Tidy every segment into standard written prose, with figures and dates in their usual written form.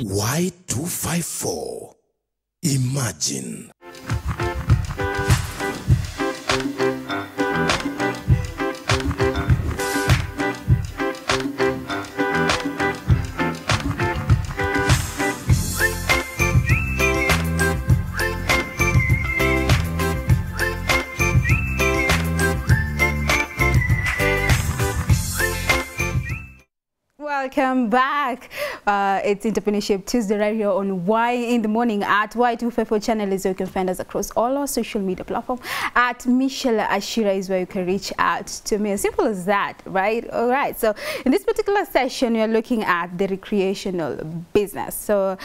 Y254. Imagine. Welcome back. It's Entrepreneurship Tuesday right here on Y in the Morning at Y254 Channel is where you can find us across all our social media platforms. At Michelle Ashira is where you can reach out to me. As simple as that, right? All right. So in this particular session, we are looking at the recreational business. So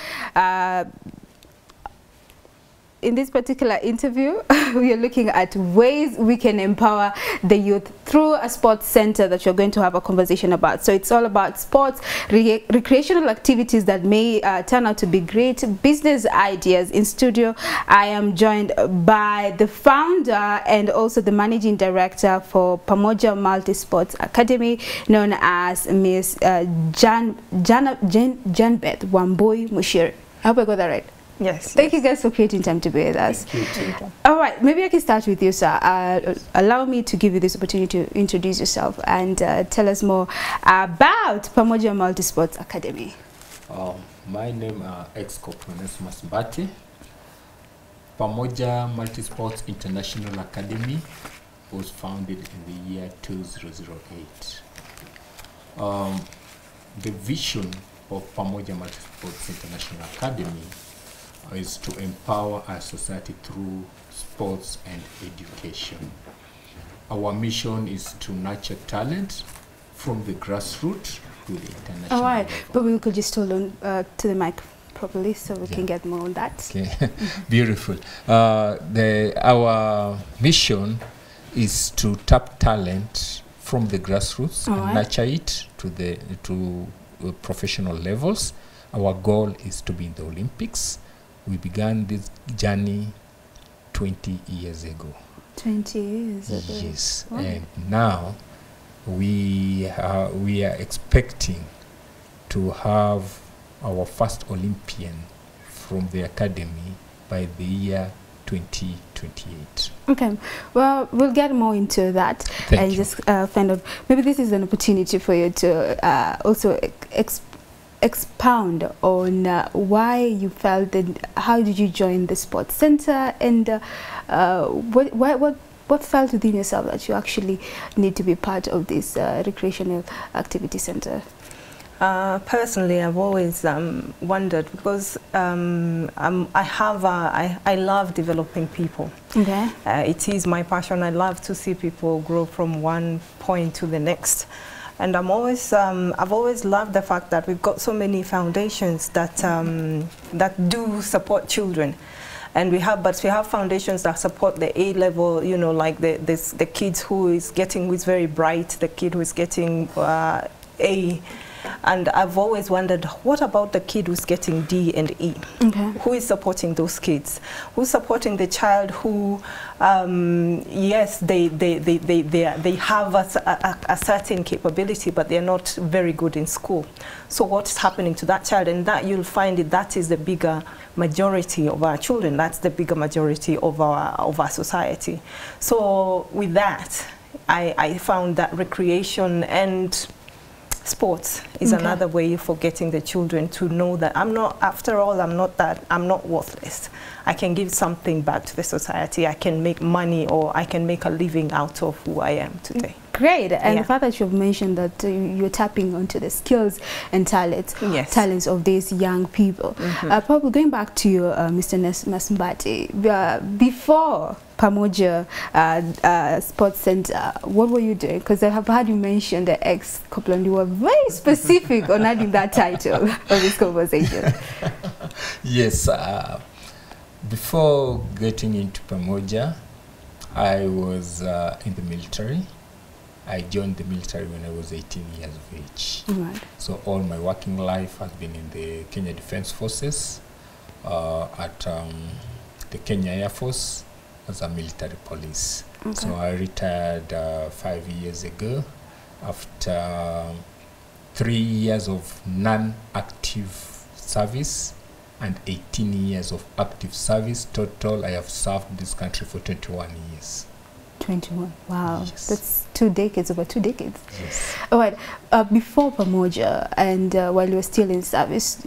in this particular interview, we are looking at ways we can empower the youth through a sports center that you're going to have a conversation about. So it's all about sports, recreational activities that may turn out to be great business ideas. In studio, I am joined by the founder and also the managing director for Pamoja Multisports Academy, known as Miss Janbeth Wambui Mushiri. I hope I got that right. Yes. Thank you guys for creating time to be with us. All right, maybe I can start with you, sir. Allow me to give you this opportunity to introduce yourself and tell us more about Pamoja Multisports Academy. My name is Ex-Coproness Masbati. Pamoja Multisports International Academy was founded in the year 2008. The vision of Pamoja Multisports International Academy is to empower our society through sports and education. Our mission is to nurture talent from the grassroots to the international level. All right, but we could just hold on to the mic properly so we can get more on that. Okay, beautiful. Our mission is to tap talent from the grassroots and nurture it to the professional levels. Our goal is to be in the Olympics. We began this journey 20 years ago. 20 years ago. Yes. Wow. And now we are expecting to have our first Olympian from the academy by the year 2028. Okay. Well, we'll get more into that. Thank you. Just find out. Maybe this is an opportunity for you to also expound on why you felt that. How did you join the sports center, and what felt within yourself that you actually need to be part of this recreational activity center? Personally, I've always wondered because I love developing people. Okay. It is my passion. I love to see people grow from one point to the next. And I've always loved the fact that we've got so many foundations that that do support children, and we have foundations that support the A level, you know, like the kids who is very bright, the kid who is getting A, and I've always wondered, what about the kid who's getting D and E? Okay. Who is supporting those kids? Who's supporting the child who? Yes, they have a certain capability, but they're not very good in school. So what's happening to that child? And that you'll find that is the bigger majority of our children. That's the bigger majority of our society. So with that, I found that recreation and sports is another way for getting the children to know that I'm not worthless. I can give something back to the society. I can make money, or I can make a living out of who I am today. Great. And the fact that you've mentioned that you're tapping onto the skills and talents of these young people. Probably going back to you, Mr. Masbati, before Pamoja Sports Center, what were you doing? Because I have heard you mention the Ex-Copland. You were very specific on adding that title of this conversation. Yes. Before getting into Pamoja, I was in the military. I joined the military when I was 18 years of age. Right. So all my working life has been in the Kenya Defense Forces, at the Kenya Air Force, as a military police. Okay. So I retired 5 years ago after 3 years of non-active service and 18 years of active service. Total, I have served this country for 21 years. 21, wow, yes. That's over two decades. Yes. All right, before Pamoja and while you were still in service,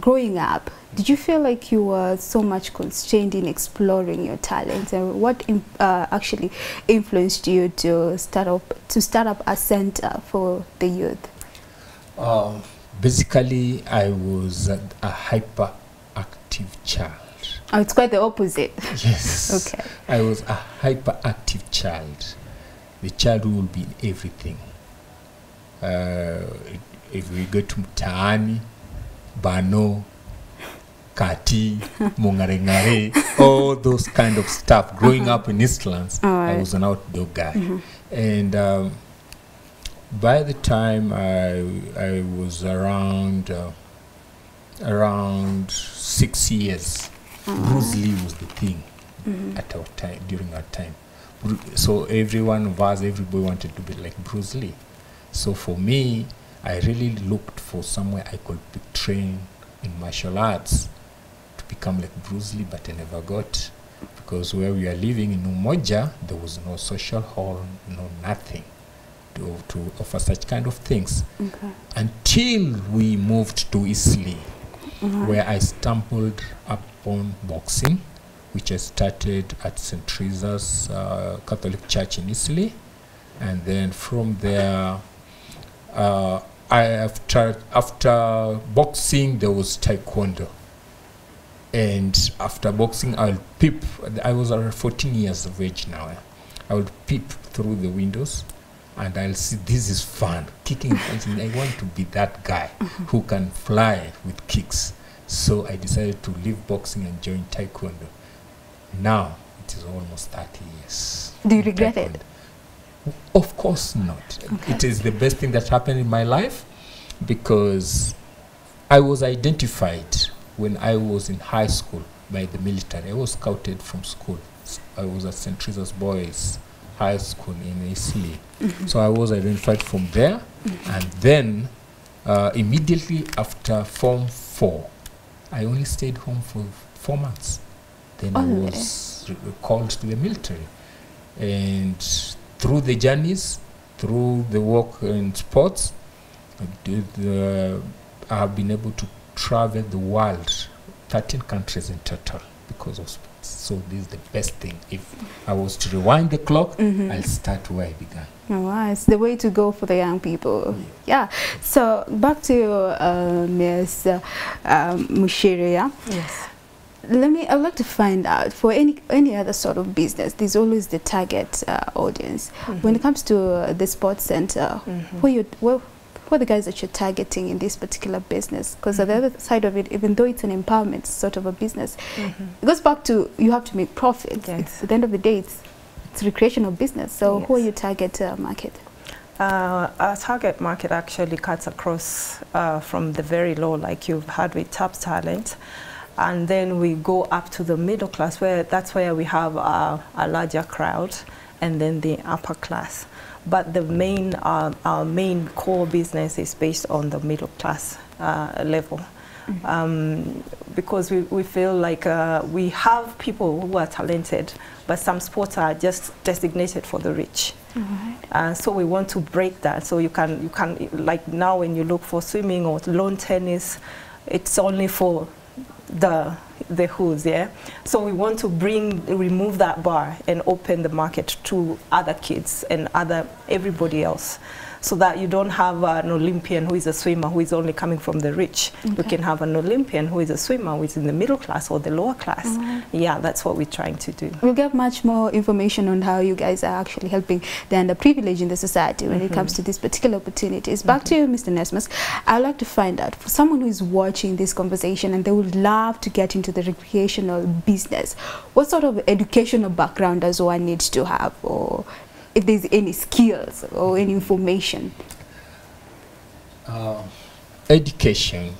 growing up, did you feel like you were so much constrained in exploring your talents, and what actually influenced you to start up a center for the youth? Basically, I was a hyperactive child. Oh, it's quite the opposite. Yes. Okay. I was a hyperactive child, the child who will be in everything. If we go to Mutani, Bano, Kati, Mongarengare, all those kind of stuff. Growing up in Eastlands, I was an outdoor guy. And by the time I was around 6 years, Bruce Lee was the thing at our time, during our time. So every one of us, everybody wanted to be like Bruce Lee. So for me, I really looked for somewhere I could be trained in martial arts to become like Bruce Lee, but I never got, because where we are living in Umoja, there was no social hall, no nothing to offer such kind of things. Until we moved to Eastleigh, where I stumbled upon boxing, which I started at St. Teresa's Catholic Church in Eastleigh, and then from there, after boxing there was taekwondo, and after boxing I'll peep. I was around 14 years of age now. I would peep through the windows, and I'll see, this is fun, kicking. I want to be that guy who can fly with kicks. So I decided to leave boxing and join taekwondo. Now it is almost 30 years. Do you regret it? Of course not. Okay. It is the best thing that happened in my life, because I was identified when I was in high school by the military. I was scouted from school. I was at St. Theresa's boys high school in Eastleigh. So I was identified from there, and then immediately after Form 4, I only stayed home for 4 months. Then I was called to the military. And through the journeys, through the work in sports, I have been able to travel the world, 13 countries in total, because of sports. So this is the best thing. If I was to rewind the clock, I'll start where I began. Oh, wow. It's the way to go for the young people. Yeah. So back to Ms. Mushiri. Yes. I'd like to find out, for any other sort of business, there's always the target audience. When it comes to the sports center, who are the guys that you're targeting in this particular business? Because on the other side of it, even though it's an empowerment sort of a business, it goes back to you have to make profit. Yes. At the end of the day, it's recreational business. So who are your target market? Our target market actually cuts across from the very low, like you've had with Top Talent, and then we go up to the middle class, where that's where we have a larger crowd, and then the upper class. But the main, our main core business is based on the middle class level, because we feel like we have people who are talented, but some sports are just designated for the rich. So we want to break that. So you can like now when you look for swimming or lawn tennis, it's only for the who's, so we want to remove that bar and open the market to other kids and everybody else, so that you don't have an Olympian who is a swimmer who is only coming from the rich. You can have an Olympian who is a swimmer who is in the middle class or the lower class. Yeah, that's what we're trying to do. We'll get much more information on how you guys are actually helping the underprivileged in the society when it comes to these particular opportunities. Back to you, Mr. Nesmas. I'd like to find out, for someone who is watching this conversation and they would love to get into the recreational business, what sort of educational background does one need to have, or if there's any skills or any information? Education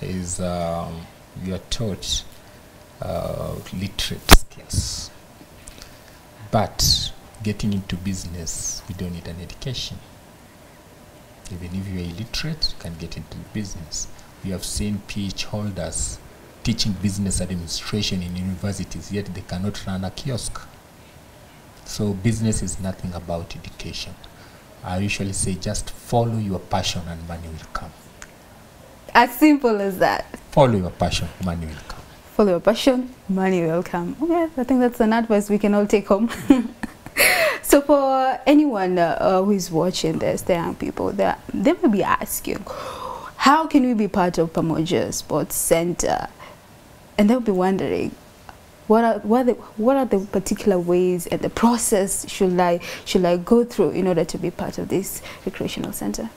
is, you are taught literate skills, but getting into business, you don't need an education. Even if you are illiterate, you can get into business. We have seen PH holders teaching business administration in universities, yet they cannot run a kiosk. So business is nothing about education. I usually say just follow your passion and money will come. As simple as that. Follow your passion, money will come. Follow your passion, money will come. Okay, I think that's an advice we can all take home. So for anyone who is watching this, the young people, they may be asking, how can we be part of Pamoja Sports Center? And they'll be wondering, what are the particular ways and the process should I go through in order to be part of this recreational center?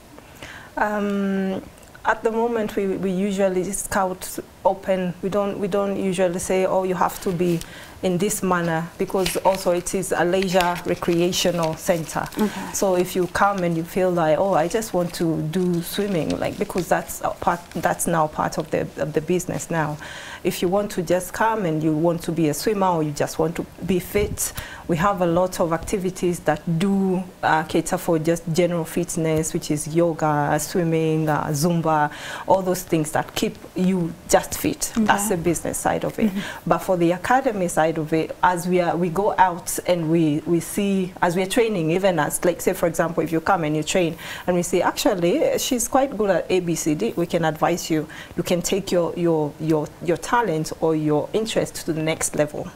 At the moment, we usually scout open. We don't usually say, oh, you have to be in this manner, because also it is a leisure recreational center. Okay. So if you come and you feel like, oh, I just want to do swimming, like, because that's now part of the business now. If you want to just come and you want to be a swimmer, or you just want to be fit, we have a lot of activities that do cater for just general fitness, which is yoga, swimming, Zumba, all those things that keep you just fit. Okay. That's the business side of it. Mm-hmm. But for the academy side of it, as we go out and we see, as we're training, even as, like, say, for example, if you come and you train and we see, actually, she's quite good at ABCD, we can advise you. You can take your talent or your interest to the next level.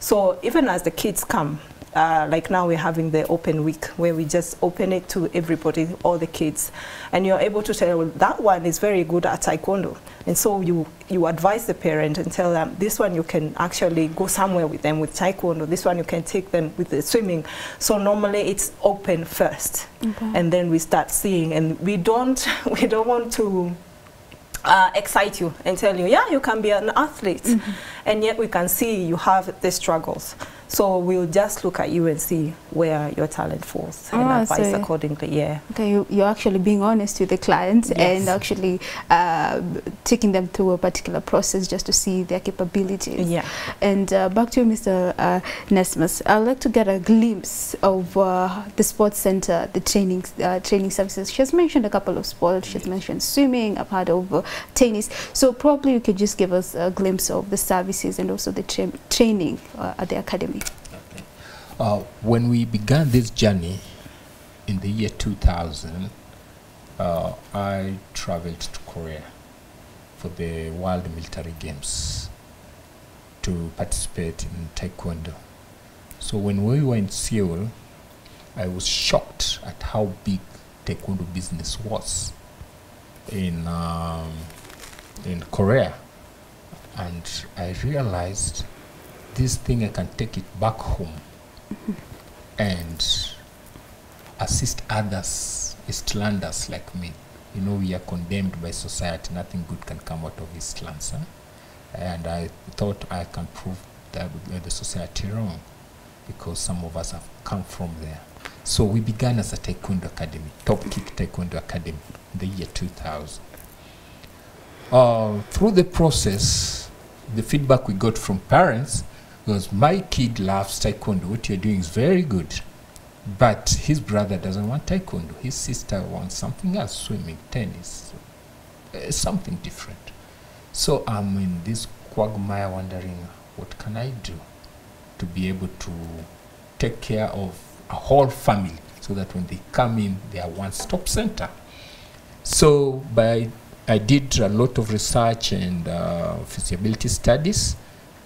So even as the kids come, like now we're having the open week where we just open it to everybody, all the kids, and you're able to tell, well, that one is very good at Taekwondo, and so you advise the parent and tell them, this one you can actually go somewhere with them with Taekwondo, this one you can take them with the swimming. So normally it's open first, okay, and then we start seeing, and we don't want to excite you and tell you, yeah, you can be an athlete, mm-hmm, and yet we can see you have the struggles. So we'll just look at you and see where your talent falls, and advise accordingly. Yeah. Okay, you're actually being honest with the clients, yes, and actually taking them through a particular process just to see their capabilities. Yeah. And back to you, Mr. Nesmus. I'd like to get a glimpse of the sports center, the training services. She's mentioned a couple of sports. She's mentioned swimming. I've heard of tennis. So probably you could just give us a glimpse of the services and also the training at the academy. Okay. When we began this journey in the year 2000, I traveled to Korea for the World Military Games to participate in Taekwondo. So when we were in Seoul, I was shocked at how big Taekwondo business was in Korea, and I realized this thing, I can take it back home and assist others, Eastlanders like me. You know, we are condemned by society. Nothing good can come out of Eastlands. Huh? And I thought I can prove that the society wrong, because some of us have come from there. So we began as a Taekwondo Academy, Top Kick Taekwondo Academy, in the year 2000. Through the process, the feedback we got from parents, because my kid loves Taekwondo, what you're doing is very good, but his brother doesn't want Taekwondo, his sister wants something else, swimming, tennis, something different. So I'm in this quagmire wondering, what can I do to be able to take care of a whole family, so that when they come in, they are one-stop center. So I did a lot of research and feasibility studies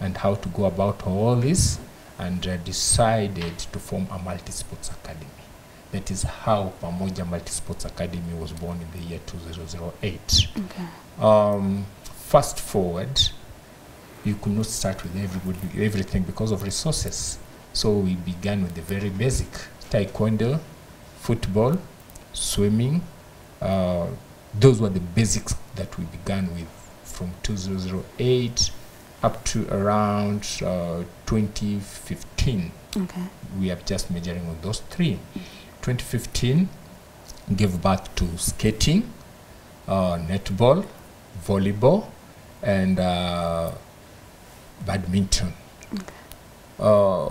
and how to go about all this, and decided to form a multi-sports academy. That is how Pamoja Multisports Academy was born in the year 2008. Okay. Fast forward, you could not start with everything because of resources. So we began with the very basic: Taekwondo, football, swimming. Those were the basics that we began with from 2008 up to around 2015. Okay. We are just measuring on those three. 2015 gave birth to skating, netball, volleyball, and badminton. Okay.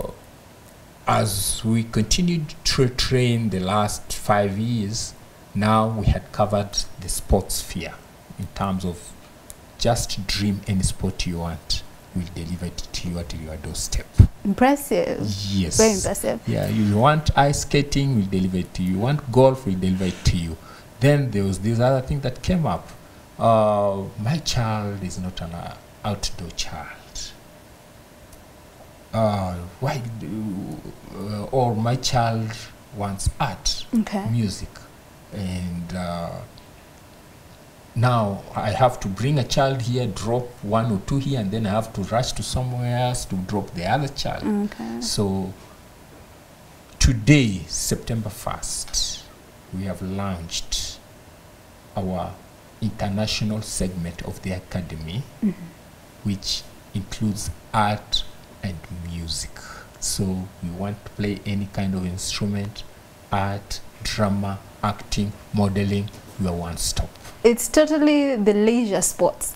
As we continued to train the last 5 years, now we had covered the sports sphere. in terms of just dream any sport you want, we'll deliver it to you at your doorstep. Impressive. Yes. Very impressive. Yeah, you want ice skating, we'll deliver it to you. You want golf, we'll deliver it to you. Then there was this other thing that came up. My child is not an outdoor child. Or my child wants art, music, and now I have to bring a child here, drop one or two here, and then I have to rush to somewhere else to drop the other child. So today, September 1st, we have launched our international segment of the academy, which includes art and music. So we want to play any kind of instrument, art, drama, acting, modeling. We are one stop. It's totally the leisure sports,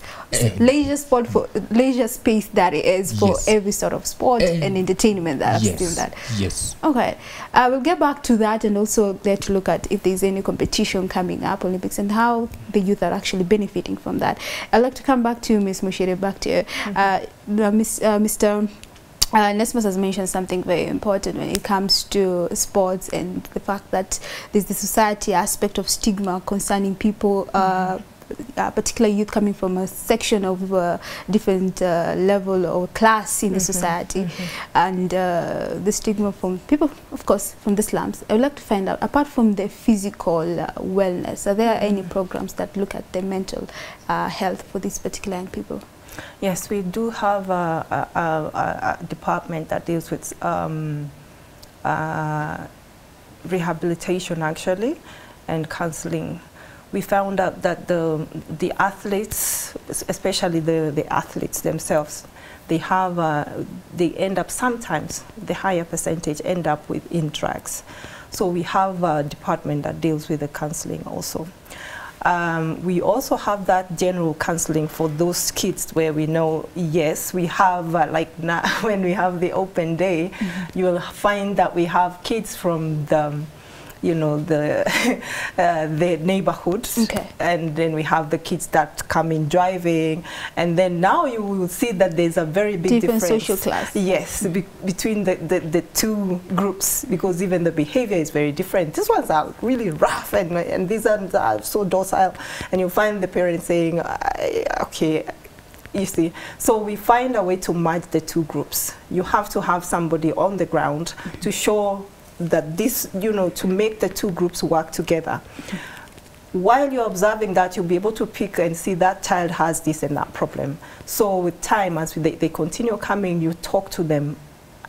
leisure space that it is for every sort of sport and entertainment that I've seen that. Yes. Okay, we'll get back to that, and also there to look at if there's any competition coming up, Olympics, and how the youth are actually benefiting from that. I'd like to come back to Ms. Mushiri, back to you. Mr. Nesmus has mentioned something very important when it comes to sports, and the fact that there's the society aspect of stigma concerning people, particularly youth coming from a section of different level or class in the society, and the stigma from people, of course, from the slums. I would like to find out, apart from the physical wellness, are there any programs that look at the mental health for these particular young people? Yes, we do have a department that deals with rehabilitation, actually, and counseling. We found out that the athletes, especially the athletes themselves, they have they end up sometimes, the higher percentage end up with in drugs. So we have a department that deals with the counseling also. We also have that general counseling for those kids where we know, yes, we have, like now when we have the open day, you will find that we have kids from the, you know, the neighborhoods, and then we have the kids that come in driving, and then now you will see that there's a very big difference. Social class. Yes, between the two groups, because even the behavior is very different. These ones are really rough, and these ones are so docile, and you find the parents saying, okay, you see. So we find a way to merge the two groups. You have to have somebody on the ground to show that this, you know, to make the two groups work together. While you're observing that, you'll be able to pick and see that child has this and that problem. So with time, as they continue coming, you talk to them.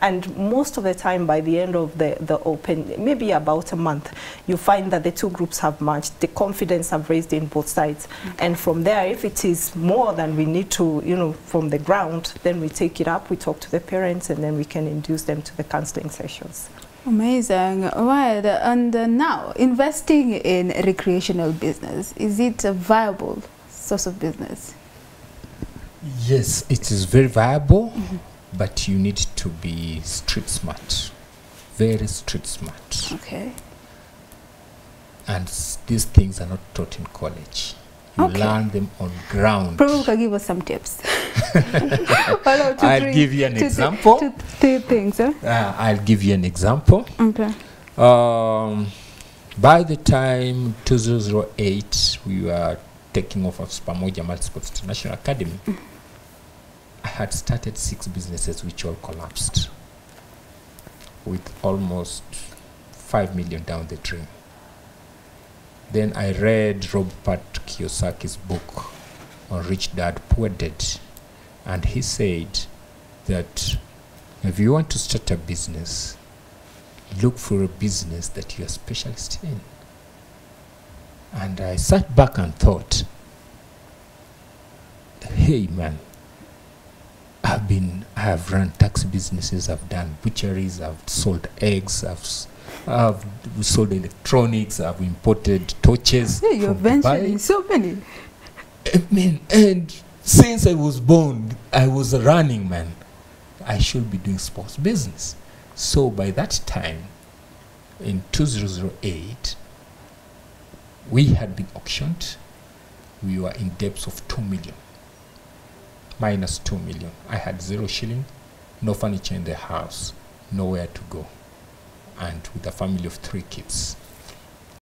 And most of the time, by the end of the open, maybe about a month, you find that the two groups have merged. The confidence have raised in both sides. And from there, if it is more than we need to, you know, from the ground, then we take it up, we talk to the parents, and then we can induce them to the counseling sessions. Amazing. Right. And now, investing in recreational business, is it a viable source of business? Yes, it is very viable, but you need to be street smart, very street smart. Okay. And these things are not taught in college. You learn them on ground. Probably can give us some tips. I'll give you an example. Two things. I'll give you an example. Okay. By the time 2008, we were taking off of Pamoja Multisports International Academy, I had started 6 businesses which all collapsed, with almost $5 million down the drain. Then I read Robert Kiyosaki's book on Rich Dad, Poor Dad, and he said that if you want to start a business, look for a business that you are a specialist in. And I sat back and thought, hey man, I have run taxi businesses, I've done butcheries, I've sold eggs, I've sold electronics, I've imported torches. Yeah, you're venturing so many. I mean, and since I was born, I was a running man. I should be doing sports business. So by that time, in 2008, we had been auctioned. we were in debts of 2 million. Minus 2 million. I had 0 shilling, no furniture in the house, nowhere to go, and with a family of 3 kids.